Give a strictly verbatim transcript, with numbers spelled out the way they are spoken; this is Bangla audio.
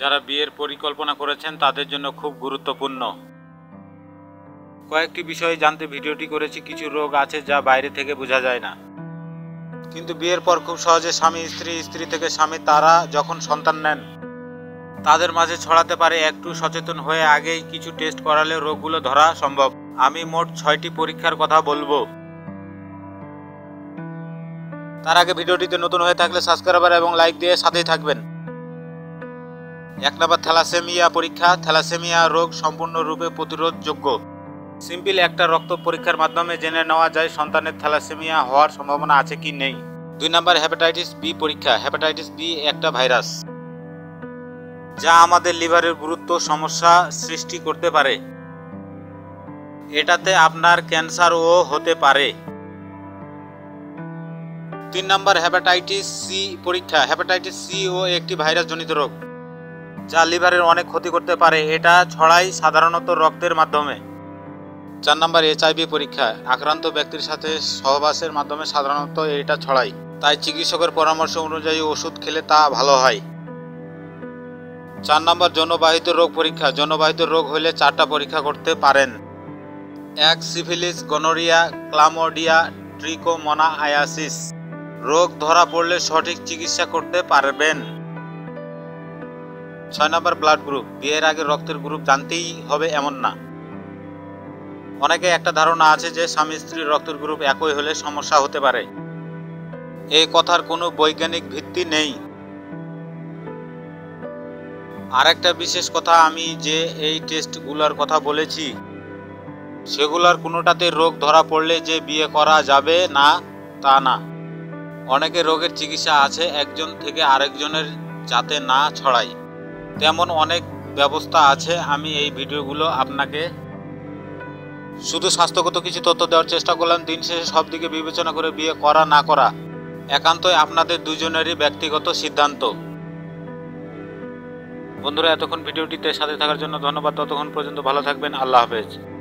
যারা বিয়ের পরিকল্পনা করেছেন তাদের জন্য খুব গুরুত্বপূর্ণ। কয়েকটি বিষয়ে জানতে ভিডিওটি করেছি। কিছু রোগ আছে যা বাইরে থেকে বোঝা যায় না, কিন্তু বিয়ের পর খুব সহজে স্বামী স্ত্রী, স্ত্রী থেকে স্বামী, তারা যখন সন্তান নেন তাদের মাঝে ছড়াতে পারে। একটু সচেতন হয়ে আগেই কিছু টেস্ট করালে রোগগুলো ধরা সম্ভব। আমি মোট ছয়টি পরীক্ষার কথা বলবো। তার আগে ভিডিওটিতে নতুন হয়ে থাকলে সাবস্ক্রাইবার এবং লাইক দিয়ে সাথেই থাকবেন। এক নম্বর, থ্যালাসেমিয়া পরীক্ষা। থ্যালাসেমিয়া রোগ সম্পূর্ণরূপে প্রতিরোধযোগ্য। সিম্পল একটা রক্ত পরীক্ষার মাধ্যমে জেনে নেওয়া যায় সন্তানের থ্যালাসেমিয়া হওয়ার সম্ভাবনা আছে কি নেই। দুই নম্বর, হেপাটাইটিস বি পরীক্ষা। হেপাটাইটিস বি একটা ভাইরাস যা আমাদের লিভারের গুরুতর সমস্যা সৃষ্টি করতে পারে। এটাতে আপনার ক্যান্সারও হতে পারে। তিন নম্বর, হেপাটাইটিস সি পরীক্ষা। হেপাটাইটিস সি ও একটি ভাইরাস জনিত রোগ যা লিভারের অনেক ক্ষতি করতে পারে। এটা ছড়ায় সাধারণত রক্তের মাধ্যমে। চার নম্বর, এইচআইভি পরীক্ষা। আক্রান্ত ব্যক্তির সাথে সহবাসের মাধ্যমে সাধারণত এটা ছড়ায়, তাই চিকিৎসকের পরামর্শ অনুযায়ী ওষুধ খেলে তা ভালো হয়। চার নম্বর, যৌনবাহিত রোগ পরীক্ষা। যৌনবাহিত রোগ হলে চারটা পরীক্ষা করতে পারেন। এক, সিফিলিস, গনোরিয়া, ক্লামাইডিয়া, ট্রাইকোমোনায়াসিস। রোগ ধরা পড়লে সঠিক চিকিৎসা করতে পারবেন। ছয় নম্বর, ব্লাড গ্রুপ। বিয়ের আগে রক্তের গ্রুপ জানতেই হবে এমন না। অনেকে একটা ধারণা আছে যে স্বামী স্ত্রীর রক্তের গ্রুপ একই হলে সমস্যা হতে পারে। এই কথার কোনো বৈজ্ঞানিক ভিত্তি নেই। আরেকটা বিশেষ কথা, আমি যে এই টেস্টগুলোর কথা বলেছি সেগুলোর কোনোটাতে রোগ ধরা পড়লে যে বিয়ে করা যাবে না তা না। অনেকে রোগের চিকিৎসা আছে একজন থেকে আরেকজনের যাতে না ছড়ায়, তেমন অনেক ব্যবস্থা আছে। আমি এই ভিডিওগুলো আপনাকে শুধু স্বাস্থ্যগত কিছু তথ্য দেওয়ার চেষ্টা করলাম। দিন শেষে সব দিকে বিবেচনা করে বিয়ে করা না করা একান্তই আপনাদের দুজনেরই ব্যক্তিগত সিদ্ধান্ত। বন্ধুরা, এতক্ষণ ভিডিওটিতে সাথে থাকার জন্য ধন্যবাদ। ততক্ষণ পর্যন্ত ভালো থাকবেন। আল্লাহ হাফেজ।